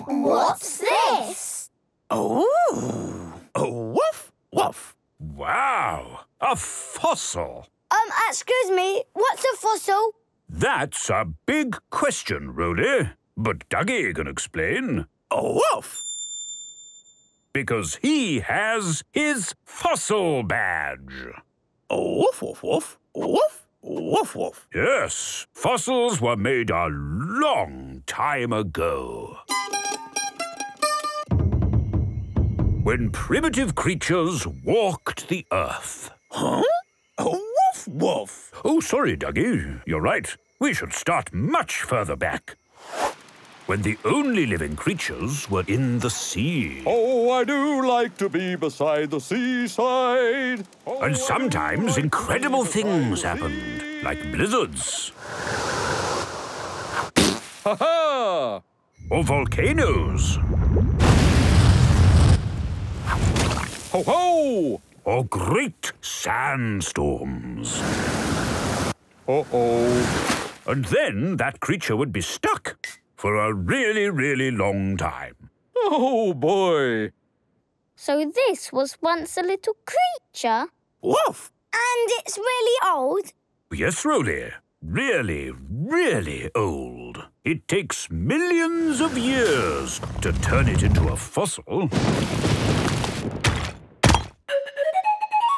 Well, what's this? Oh, a woof woof. Wow, a fossil. Excuse me, what's a fossil? That's a big question, Roly. But Duggee can explain. A woof. Because he has his fossil badge. A woof woof woof woof. Woof woof. Yes, fossils were made a long time ago. When primitive creatures walked the earth. Huh? Oh, woof woof. Oh, sorry, Duggee. You're right. We should start much further back. When the only living creatures were in the sea. Oh, I do like to be beside the seaside. Oh, and sometimes incredible things happened, like blizzards. Ha-ha! Or volcanoes. Ho-ho! Or great sandstorms. Uh-oh. And then that creature would be stuck for a really, really long time. Oh, boy. So this was once a little creature? Woof! And it's really old? Yes, Roly. Really, really old. It takes millions of years to turn it into a fossil.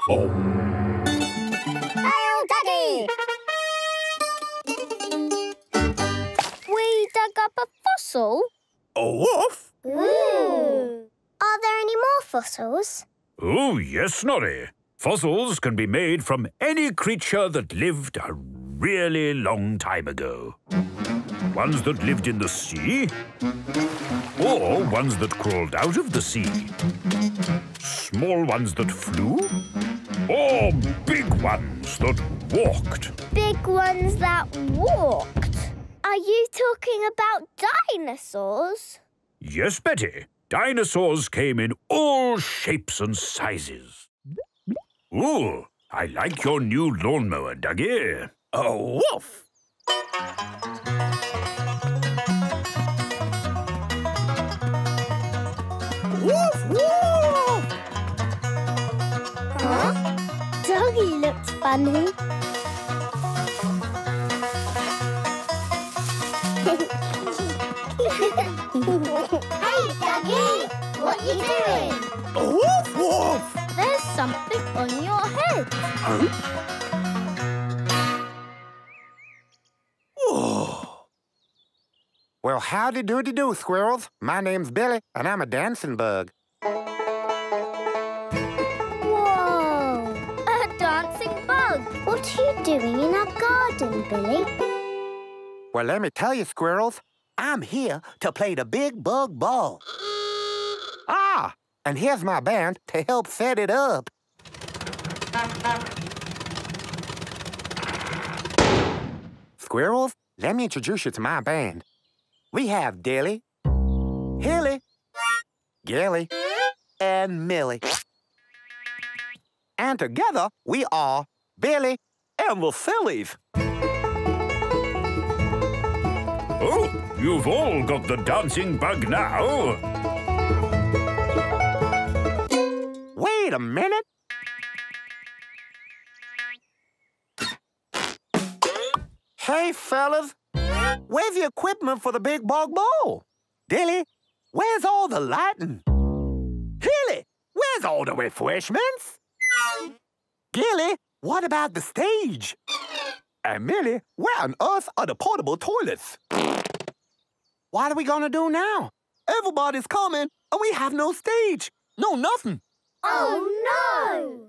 Oh. Hail, Duggee! Dug up a fossil? A woof? Ooh. Are there any more fossils? Oh, yes, Norrie. Fossils can be made from any creature that lived a really long time ago. Ones that lived in the sea, or ones that crawled out of the sea. Small ones that flew, or big ones that walked. Big ones that walked? Are you talking about dinosaurs? Yes, Betty. Dinosaurs came in all shapes and sizes. Ooh, I like your new lawnmower, Duggee. A woof! Woof, woof! Huh? Duggee looked funny. Hey, Duggee! What you doing? Woof, woof! There's something on your head. Huh? Well, howdy-doody-do, squirrels. My name's Billy, and I'm a dancing bug. Whoa! A dancing bug! What are you doing in our garden, Billy? Well, let me tell you, squirrels. I'm here to play the big bug ball. Ah! And here's my band to help set it up. Squirrels, let me introduce you to my band. We have Dilly, Hilly, Gilly, and Millie. And together we are Billy and the Sillies. Oh, you've all got the dancing bug now. Wait a minute. Hey, fellas. Where's the equipment for the big bug ball? Dilly, where's all the lighting? Hilly, where's all the refreshments? Gilly, what about the stage? And Millie, where on earth are the portable toilets? What are we gonna do now? Everybody's coming, and we have no stage. No nothing. Oh, no!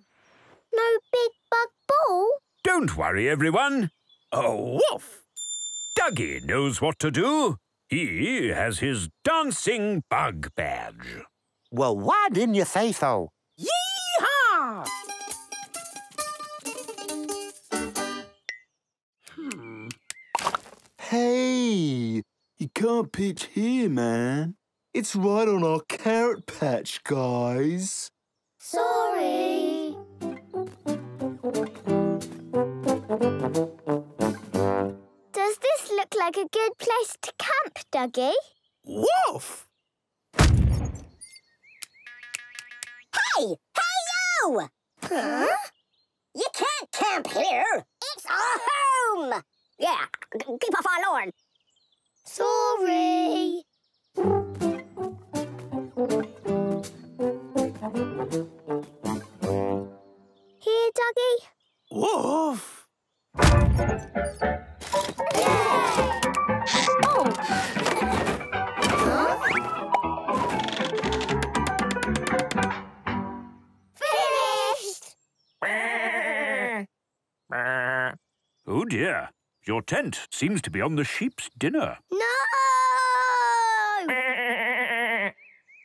No big bug ball? Don't worry, everyone. Oh, woof! Duggee knows what to do. He has his dancing bug badge. Well, why didn't you say so? Yee-haw! Hey, you can't pitch here, man. It's right on our carrot patch, guys. Sorry. Does this look like a good place to camp, Duggee? Woof! Hey! Hey-yo! Huh? You can't camp here. It's our home. Yeah, keep off our lawn. Sorry. Here, Duggee. Woof! Yay! Oh! Huh? Finished! Oh dear, your tent seems to be on the sheep's dinner. No!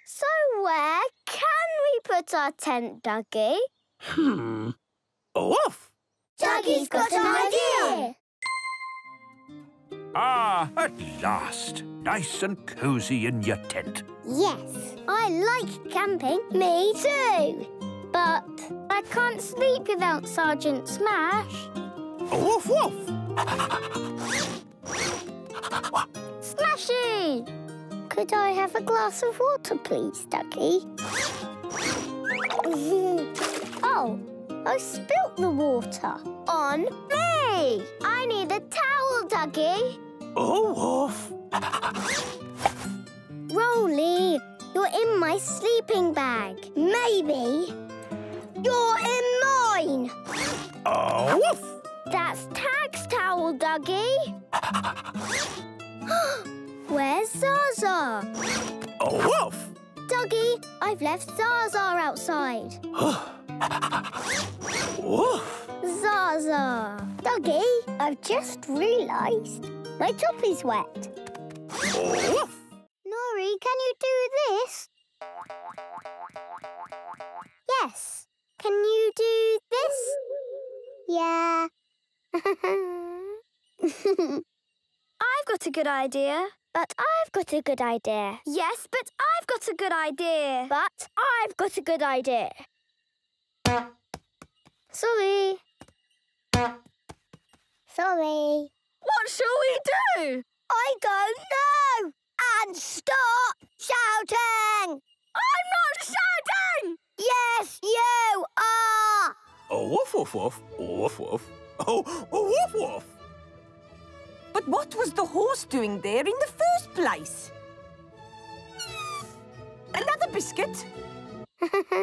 So where can we put our tent, Duggee? Off! Dougie's got an idea! Ah, at last. Nice and cosy in your tent. Yes, I like camping. Me too. But I can't sleep without Sergeant Smash. Woof woof! Smashy! Could I have a glass of water, please, Duggee? Oh, I spilt the water. On me! I need a towel, Duggee. Oh, woof! Roly, you're in my sleeping bag. Maybe you're in mine. Oh, woof! That's Tag's towel, Duggee. Where's Zaza? Oh, woof! Duggee, I've left Zaza outside. Woof! Zaza! Duggee, I've just realised my toppy's wet. Woof! Norrie, can you do this? Yes. Can you do this? Yeah. I've got a good idea. But I've got a good idea. Yes, but I've got a good idea. But I've got a good idea. Sorry. Sorry. What shall we do? I don't know. And stop shouting. I'm not shouting. Yes, you are. Oh, woof, woof, woof. Woof, woof. Oh, woof, woof! But what was the horse doing there in the first place? Another biscuit? Water!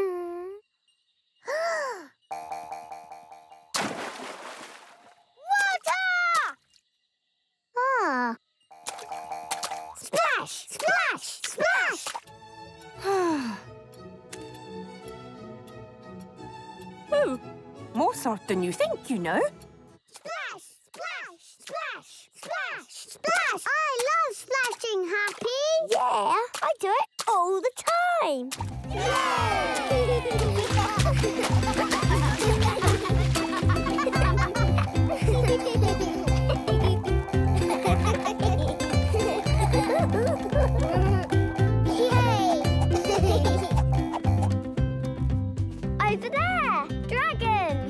Ah! Splash! Splash! Splash! Oh, more salt than you think, you know. Splash! I love splashing, Happy! Yeah, I do it all the time! Yay! Over there! Dragon!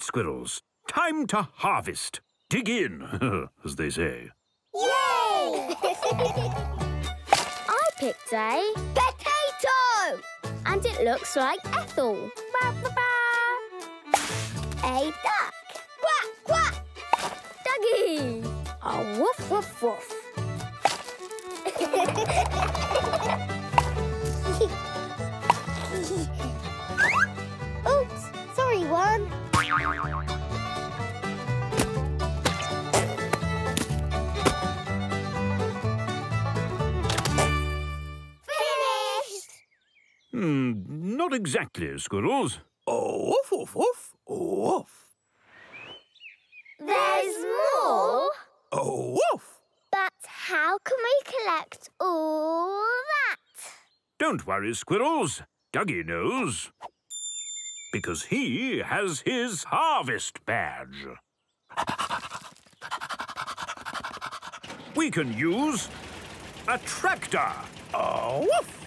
Squirrels, time to harvest. Dig in, as they say. Yay! I picked a potato! And it looks like Ethel. Ba, ba, ba. A duck. Quack, quack. Duggee. A woof, woof, woof. Oops, sorry, one. Not exactly, squirrels. Oof, oof, oof, oof. There's more? Oof. But how can we collect all that? Don't worry, squirrels. Duggee knows. Because he has his harvest badge. We can use a tractor. Woof!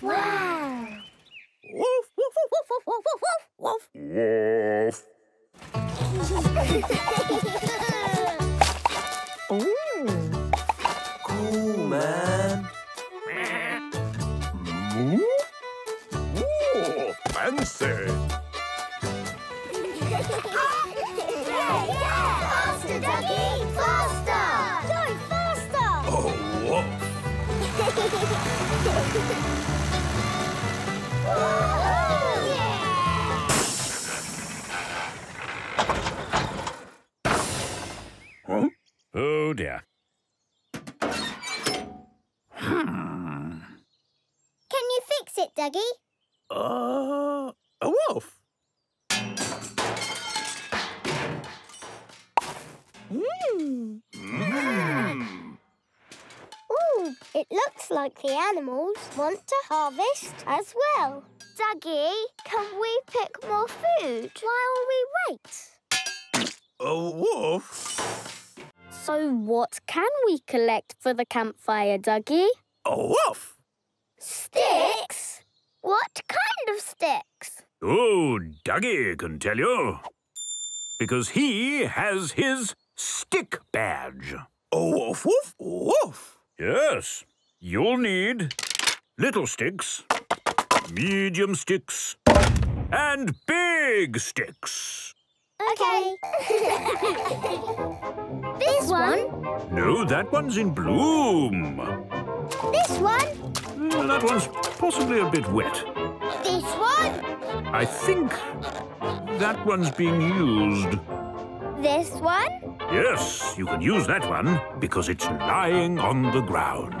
Wow! Woof, woof, woof, woof, woof, woof, woof, woof. Ooh. Cool, man. Ooh, fancy. Faster, Duggee! Faster! Go faster! Oh, whoa! Whoa, yeah! Huh? Oh, dear. Can you fix it, Duggee? A wolf! Mmm. Mm. Ooh, it looks like the animals want to harvest as well. Duggee, can we pick more food while we wait? A wolf? So what can we collect for the campfire, Duggee? A wolf? Sticks? What kind of sticks? Oh, Duggee can tell you. Because he has his stick badge. Oh, woof, woof, woof. Yes. You'll need little sticks, medium sticks, and big sticks. Okay. This one? No, that one's in bloom. This one? That one's possibly a bit wet. This one? I think that one's being used. This one? Yes, you can use that one because it's lying on the ground.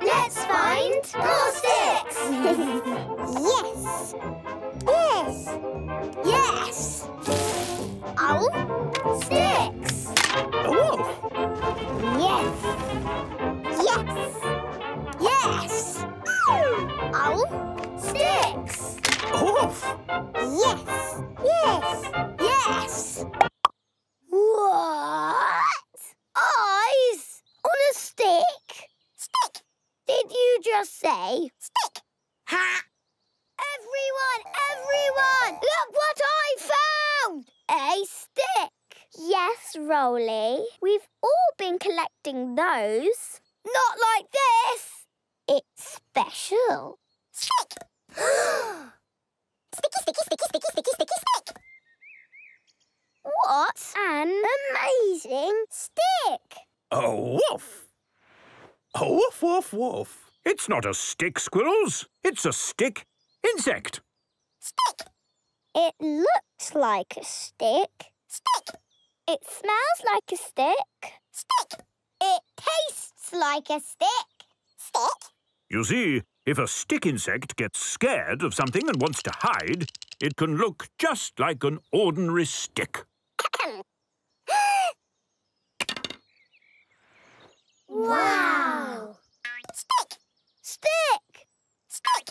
Let's find more sticks! Yes! Yes! Yes! Oh! Sticks! Oh! Yes! Yes! Yes! Oh! Sticks! Oh! Yes! Yes! Yes! What? Eyes? On a stick? Stick! Did you just say stick? Ha! Everyone! Look what I found! A stick! Yes, Roly. We've all been collecting those. Not like this! It's special. Stick! Sticky, sticky, sticky, sticky, sticky, sticky, stick! What an amazing stick! A woof! A woof, woof, woof. It's not a stick, squirrels. It's a stick insect. Stick! It looks like a stick. Stick! It smells like a stick. Stick! It tastes like a stick. Stick! You see, if a stick insect gets scared of something and wants to hide, it can look just like an ordinary stick. Wow! Stick! Stick! Stick!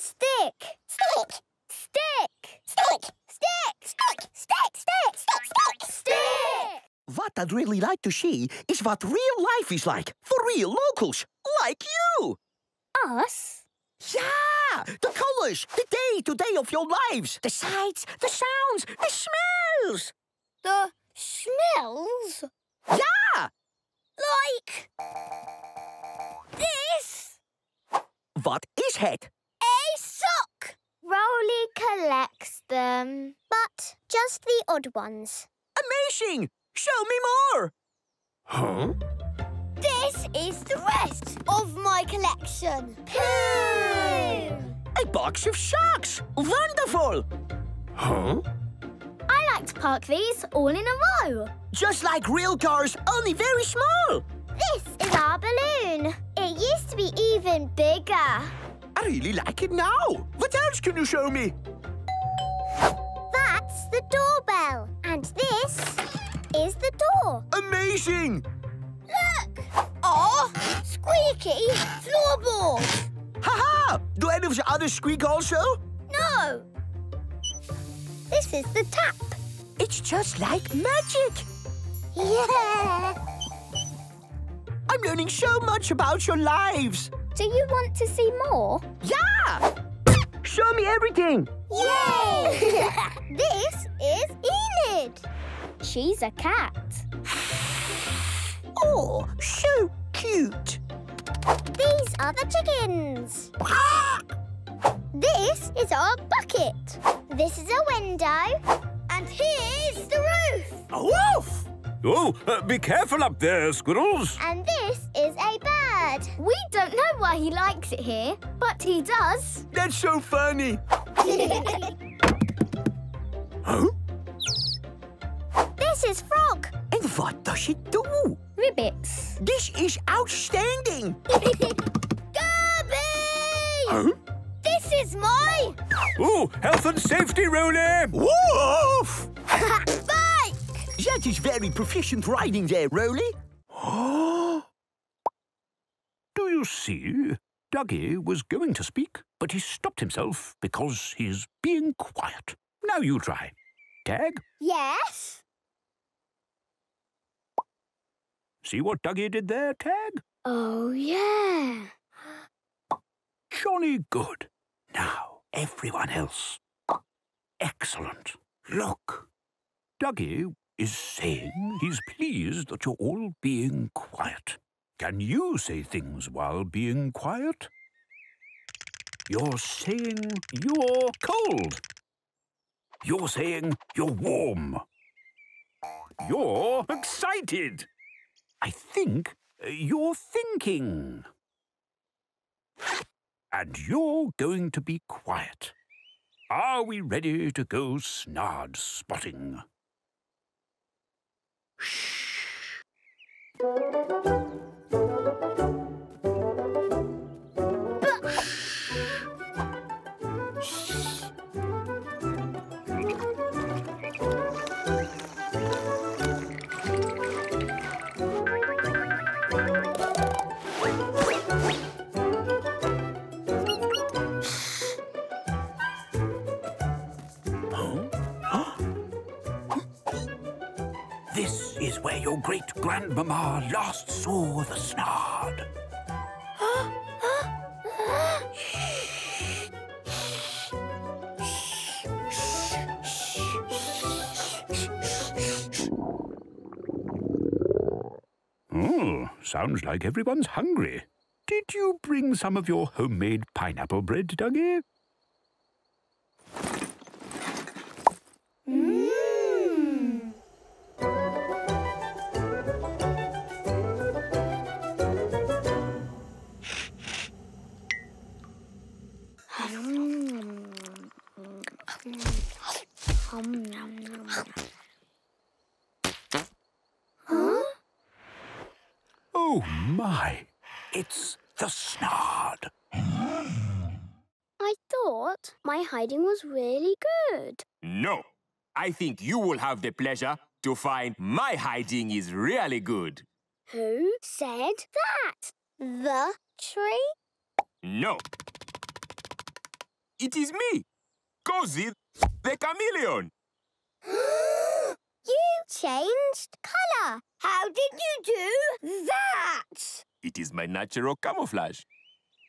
Stick! Stick! Stick! Stick! Stick! Stick! Stick! Stick! Stick! Stick! What I'd really like to see is what real life is like for real locals, like you! Us? Yeah! The colours, the day-to-day of your lives, the sights, the sounds, the smells! The smells? Yeah! Like... this? What is it? A sock! Roly collects them, but just the odd ones. Amazing! Show me more! Huh? This is the rest of my collection. Pooh! A box of socks! Wonderful! Huh? I like to park these all in a row. Just like real cars, only very small. This is our balloon. It used to be even bigger. I really like it now. What else can you show me? That's the doorbell. And this is the door. Amazing! Look! Oh, squeaky floorboards. Ha-ha! Do any of the others squeak also? No. This is the tap. It's just like magic. Yeah. I'm learning so much about your lives. Do you want to see more? Yeah! Show me everything. Yay! This is Enid. She's a cat. Oh, so cute. These are the chickens. This is our bucket. This is a window. And here's the roof. A wolf! Oh, be careful up there, squirrels. And this is a bird. We don't know why he likes it here, but he does. That's so funny. Huh? This is Frog. And what does she do? Ribbits. This is outstanding. Gubby! Huh? This is my... Oh, health and safety, Roly. Woof! Bike! That is very proficient riding there, Roly. Do you see? Duggee was going to speak, but he stopped himself because he's being quiet. Now you try. Tag? Yes? See what Duggee did there, Tag? Oh, yeah. Jolly good. Now, everyone else. Excellent. Look. Duggee is saying he's pleased that you're all being quiet. Can you say things while being quiet? You're saying you're cold. You're saying you're warm. You're excited. I think you're thinking. And you're going to be quiet. Are we ready to go snard spotting? Shh. Where your great-grandmama last saw the Snard. Oh, sounds like everyone's hungry. Did you bring some of your homemade pineapple bread, Duggee? Huh? Oh, my. It's the Snard. I thought my hiding was really good. No. I think you will have the pleasure to find my hiding is really good. Who said that? The tree? No. It is me, Cozy the Chameleon. You changed colour. How did you do that? It is my natural camouflage.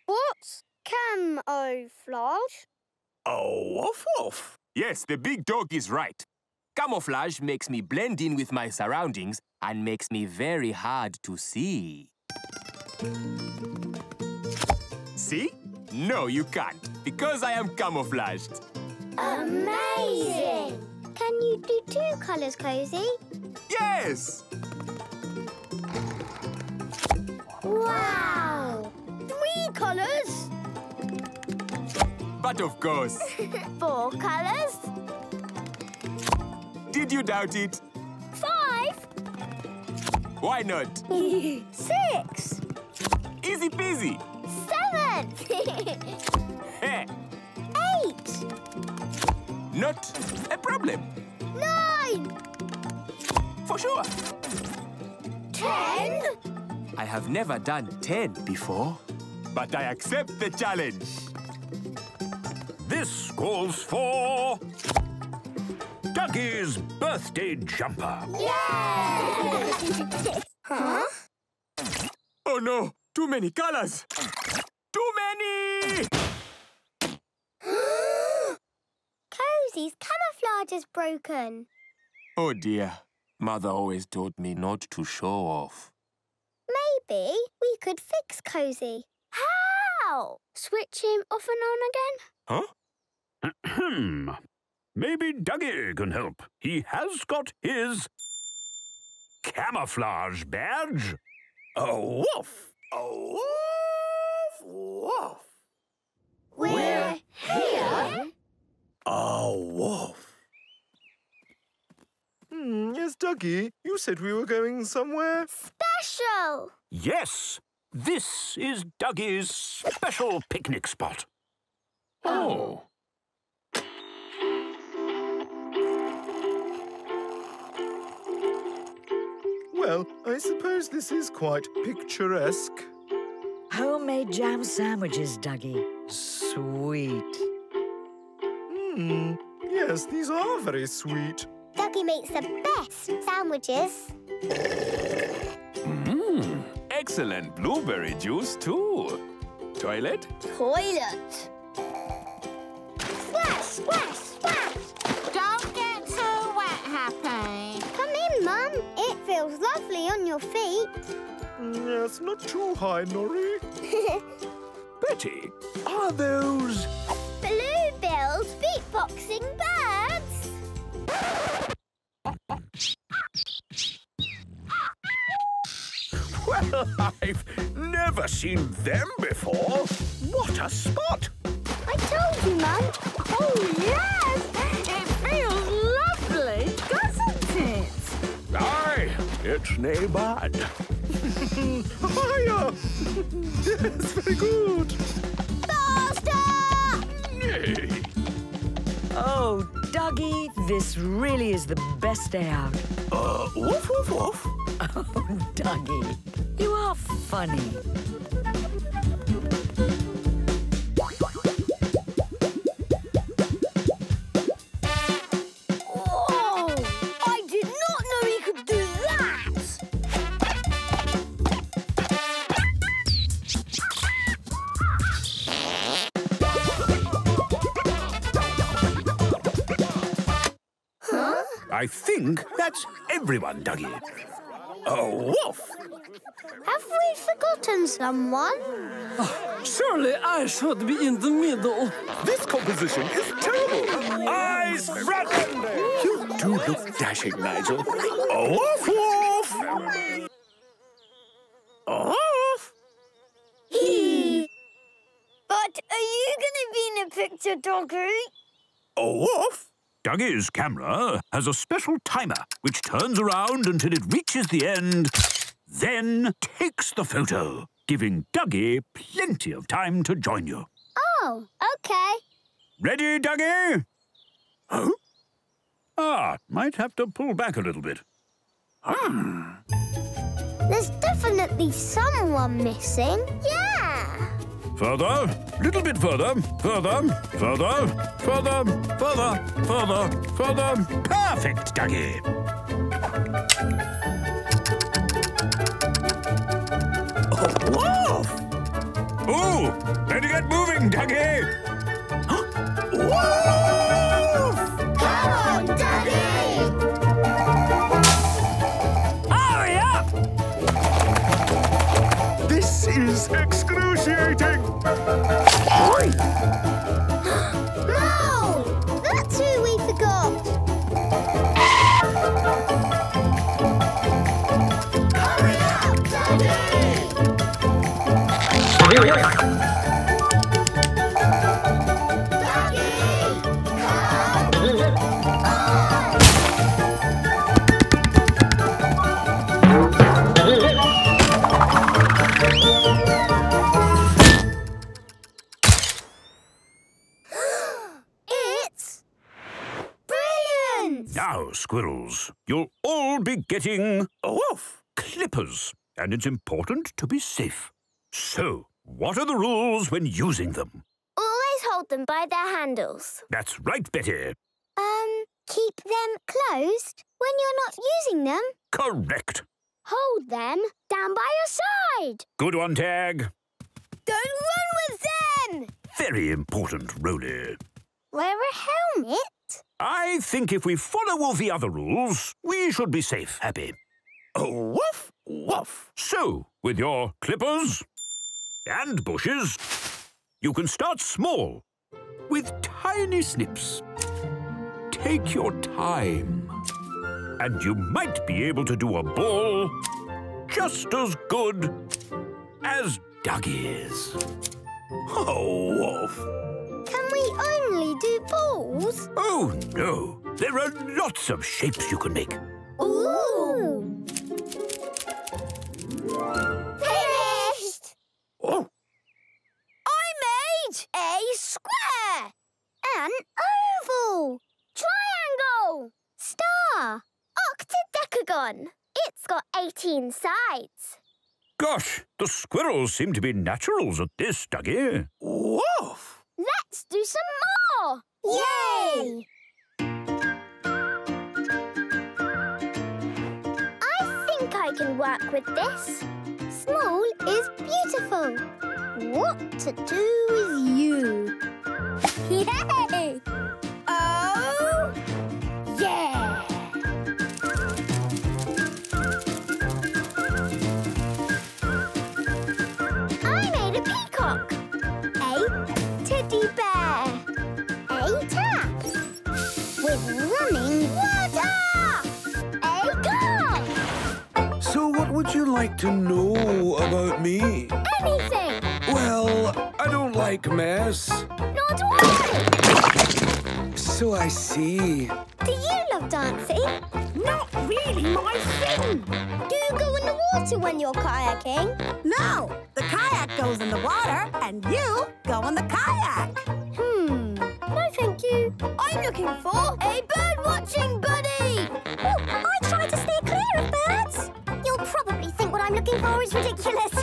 What's camouflage? Oh, woof woof. Yes, the big dog is right. Camouflage makes me blend in with my surroundings and makes me very hard to see. See? No, you can't, because I am camouflaged. Amazing! Can you do two colours, Cozy? Yes! Wow! 3 colours? But of course. 4 colours? Did you doubt it? 5! Why not? 6! Easy peasy! words. Eight. Not a problem. 9. For sure. 10. I have never done 10 before, but I accept the challenge. This calls for Duggie's birthday jumper. Yay! Huh? Oh no, too many colors. Too many! Cozy's camouflage is broken. Oh dear, Mother always told me not to show off. Maybe we could fix Cozy. How? Switch him off and on again? Huh? Maybe Duggee can help. He has got his camouflage badge. Oh, woof! Oh, woof! Woof! We're here. Oh, woof! Yes, Duggee, you said we were going somewhere special. Yes, this is Duggee's special picnic spot. Oh. Well, I suppose this is quite picturesque. Homemade jam sandwiches, Duggee. Sweet. Yes, these are very sweet. Duggee makes the best sandwiches. Excellent blueberry juice, too. Toilet? Toilet. Splash, splash, splash. Don't get too wet, Happy. Come in, Mum. It feels lovely on your feet. Yes, not too high, Norrie. Betty, are those Bluebell's beatboxing birds? Well, I've never seen them before. What a spot! I told you, Mum. Oh, yes! It feels lovely, doesn't it? Aye, it's nae bad. Hiya! Yes, very good. Faster! Oh, Duggee, this really is the best day out. Woof, woof, woof. Oh, Duggee, you are funny. I think that's everyone, Duggee. Oh, woof! Have we forgotten someone? Oh, surely I should be in the middle. This composition is terrible. I surrender. You do look dashing, Nigel. Oh, woof, woof! Oh, woof! But are you going to be in a picture, Duggee? Oh, woof! Duggee's camera has a special timer which turns around until it reaches the end, then takes the photo, giving Duggee plenty of time to join you. Oh, OK. Ready, Duggee? Oh? Ah, might have to pull back a little bit. There's definitely someone missing. Yeah! Further, little bit further, further, further, further, further, further, further. Perfect, Duggee. Oh, whoa! Oh, better get moving, Duggee. Whoa! Come on, Duggee! Hurry up! This is excruciating. No! That's who we forgot! Hurry up, Duggee! Duggee, come on! squirrels. You'll all be getting clippers, and it's important to be safe. So, what are the rules when using them? Always hold them by their handles. That's right, Betty. Keep them closed when you're not using them? Correct. Hold them down by your side. Good one, Tag. Don't run with them! Very important, Roly. Wear a helmet? I think if we follow all the other rules, we should be safe, Happy. Oh, woof, woof. So, with your clippers and bushes, you can start small with tiny snips. Take your time. And you might be able to do a ball just as good as Duggie's. Oh, woof. Can we only do balls? Oh, no. There are lots of shapes you can make. Ooh! Finished! Oh. I made a square, an oval, triangle, star, octadecagon. It's got 18 sides. Gosh, the squirrels seem to be naturals at this, Duggee. Woof! Let's do some more! Yay! I think I can work with this. Small is beautiful. What to do with you? Yay! Oh, yeah! Would you like to know about me? Anything! Well, I don't like mess. Nor do I! So I see. Do you love dancing? Not really my thing! Do you go in the water when you're kayaking? No! The kayak goes in the water and you go on the kayak. No thank you. I'm looking for a bird-watching buddy! Oh, I try to stay clear of birds! You'll probably think what I'm looking for is ridiculous.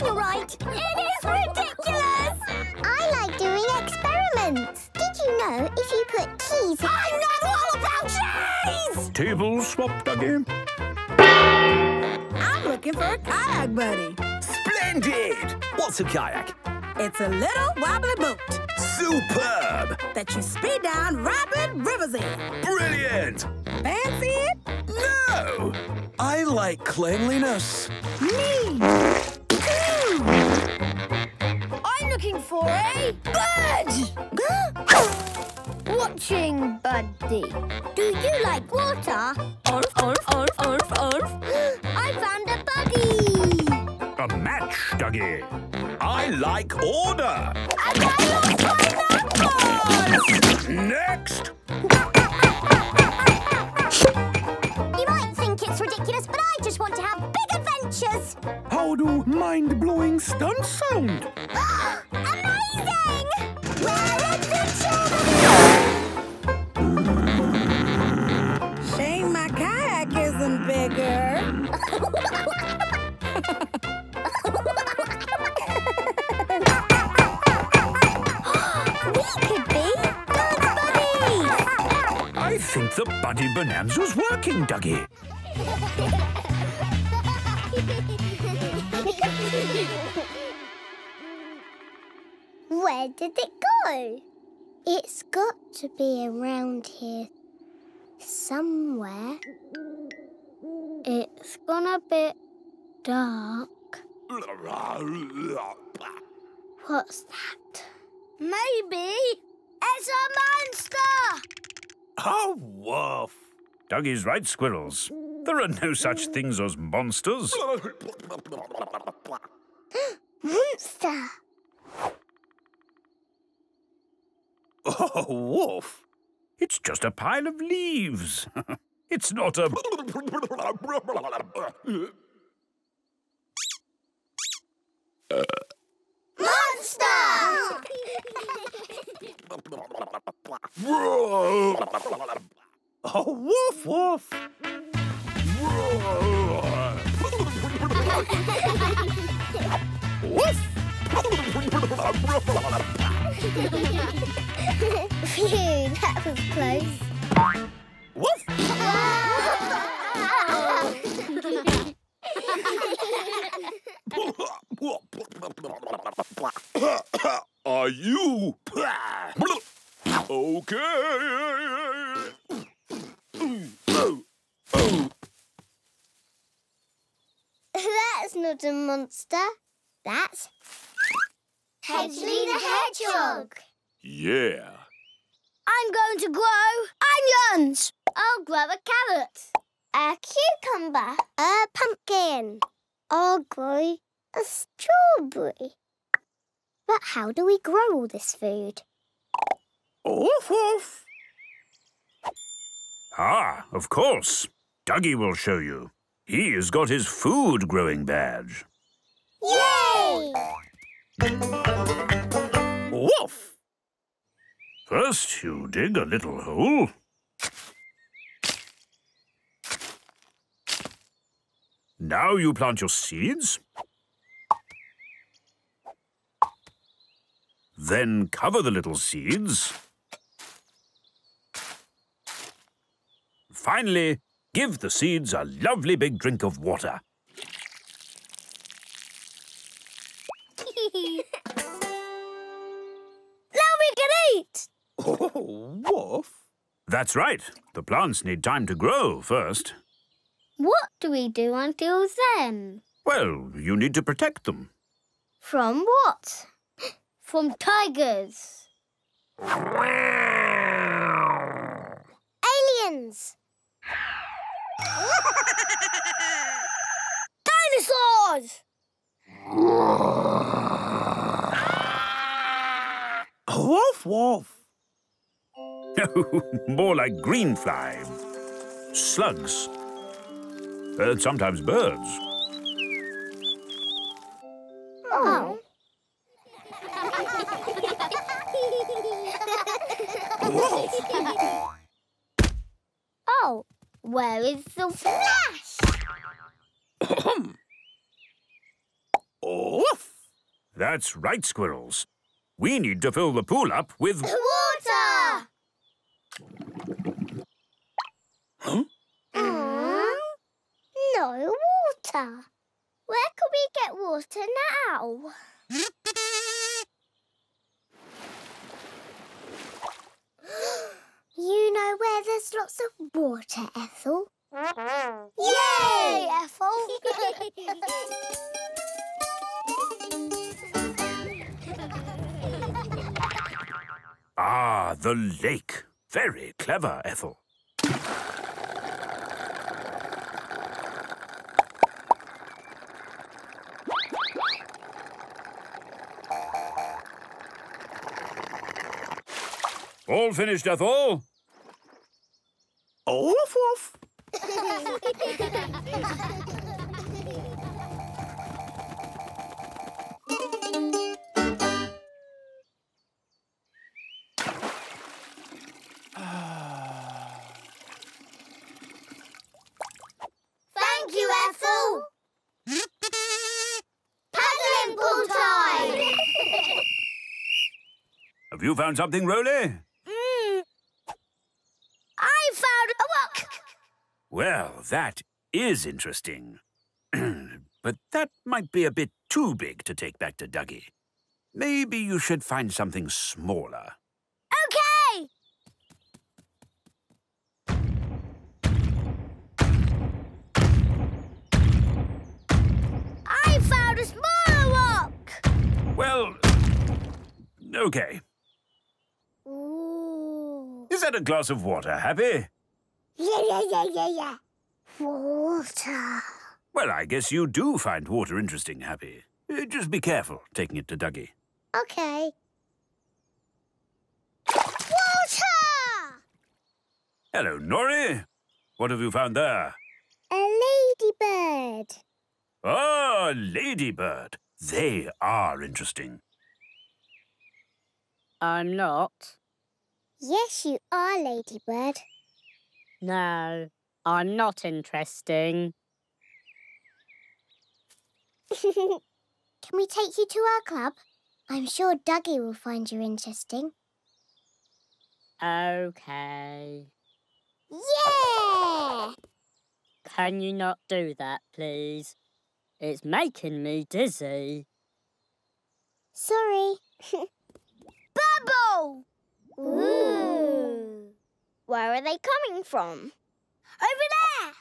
You're right. It is ridiculous! I like doing experiments. Did you know if you put cheese in... I know all about cheese! Table swap, Duggee. I'm looking for a kayak buddy. Splendid! What's a kayak? It's a little wobbly boat. Superb! That you speed down rapid rivers in. Brilliant! Fancy it? No! I like cleanliness. Me too! I'm looking for a bird! Watching buddy. Do you like water? Orf, orf, orf, orf, orf. I found a buddy! A match, Duggee. I like order. And I lost my numbers! Next! You might think it's ridiculous, but I just want to have big adventures. How do mind-blowing stunts sound? Amazing! Where is the children? Shame my kayak isn't bigger. I think the buddy bonanza's working, Duggee. Where did it go? It's got to be around here somewhere. It's gone a bit dark. What's that? Maybe it's a monster! Oh, woof. Duggie's right, squirrels. There are no such things as monsters. Monster. Oh, woof. It's just a pile of leaves. It's not a... Monster! Oh, woof, woof. Woof. Phew, that was close. Woof. Are you okay? That's not a monster. That's Hedgeley the Hedgehog. Yeah. I'm going to grow onions. I'll grow a carrot. A cucumber. A pumpkin. I'll grow a strawberry. But how do we grow all this food? Oof, oof. Ah, of course. Duggee will show you. He has got his food growing badge. Yay! Woof! First you dig a little hole. Now you plant your seeds. Then cover the little seeds. Finally, give the seeds a lovely big drink of water. Now we can eat! Oh, woof! That's right. The plants need time to grow first. What do we do until then? Well, you need to protect them. From what? From tigers. Aliens. Dinosaurs! Woof, woof. More like green fly. Slugs. And sometimes birds. Oh. Woof. Oh. Where is the flash? Oof! That's right, squirrels. We need to fill the pool up with water! Huh? No water. Where can we get water now? You know where there's lots of water, Ethel. Yay, Ethel! Ah, the lake. Very clever, Ethel. All finished, Ethel? Oh, woof, woof. Thank you, Ethel. Paddling pool time. Have you found something, Roly? Well, that is interesting. But that might be a bit too big to take back to Duggee. Maybe you should find something smaller. Okay! I found a smaller rock! Well, okay. Ooh. Is that a glass of water, Happy? Yeah. Water. Well, I guess you do find water interesting, Happy. Just be careful taking it to Duggee. Okay. Water! Hello, Norrie. What have you found there? A ladybird. Ah, ladybird. They are interesting. I'm not. Yes, you are, Ladybird. No, I'm not interesting. Can we take you to our club? I'm sure Duggee will find you interesting. Okay. Yeah! Can you not do that, please? It's making me dizzy. Sorry. Bubble! Ooh. Where are they coming from? Over there!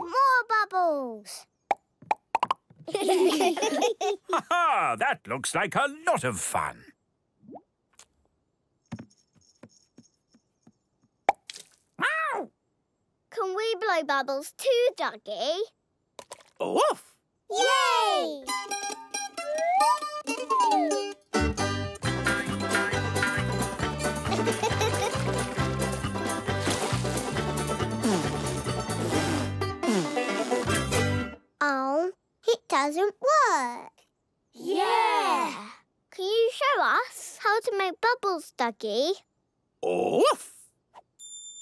More bubbles! Ha-ha! That looks like a lot of fun. Wow! Can we blow bubbles too, Duggee? Woof! Yay! Oh, it doesn't work. Yeah! Can you show us how to make bubbles, Duggee? Woof!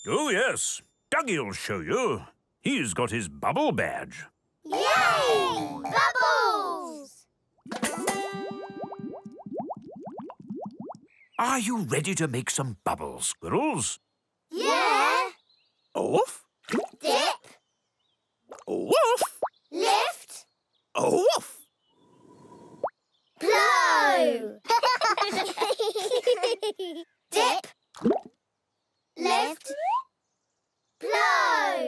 Oh, yes. Duggie'll show you. He's got his bubble badge. Yay! Bubbles! Are you ready to make some bubbles, squirrels? Yeah! Off! Dip! Woof! Lift! Woof! Blow! Dip! Lift! Blow!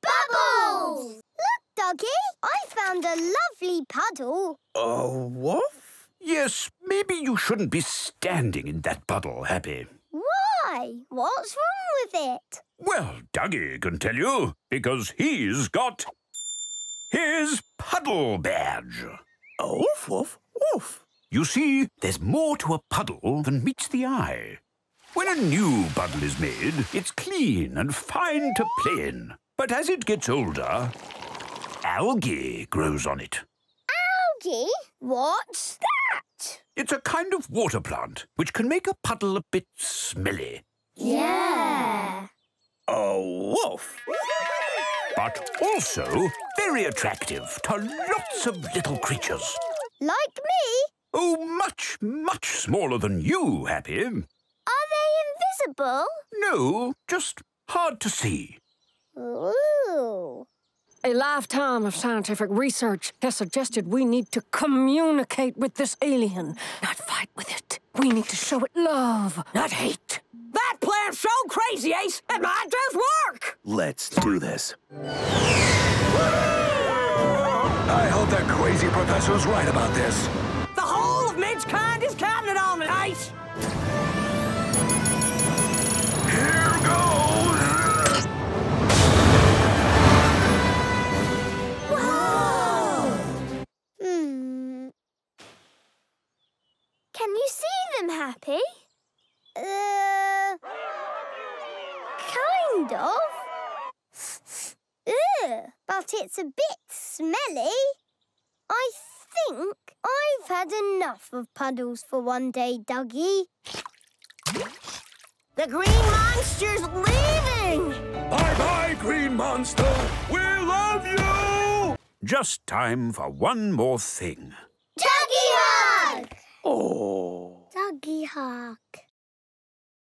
Bubbles! Look, Duggee, I found a lovely puddle. Oh, what? Yes, maybe you shouldn't be standing in that puddle, Happy. Why? What's wrong with it? Well, Duggee can tell you, because he's got his puddle badge. Oh, woof, woof, woof. You see, there's more to a puddle than meets the eye. When a new puddle is made, it's clean and fine to play in. But as it gets older, algae grows on it. Algae? What's that? It's a kind of water plant which can make a puddle a bit smelly. Yeah. Oh, woof. But also very attractive to lots of little creatures. Like me? Oh, much, much smaller than you, Happy. Are they invisible? No, just hard to see. Ooh. A lifetime of scientific research has suggested we need to communicate with this alien, not fight with it. We need to show it love, not hate. That plan's so crazy, Ace, it might just work! Let's do this. I hope that crazy professor's right about this. The whole of mankind is counting on it, Ace! Here goes! Can you see them, Happy? Kind of. Ugh, but it's a bit smelly. I think I've had enough of puddles for one day, Duggee. The green monster's leaving! Bye-bye, green monster! We love you! Just time for one more thing.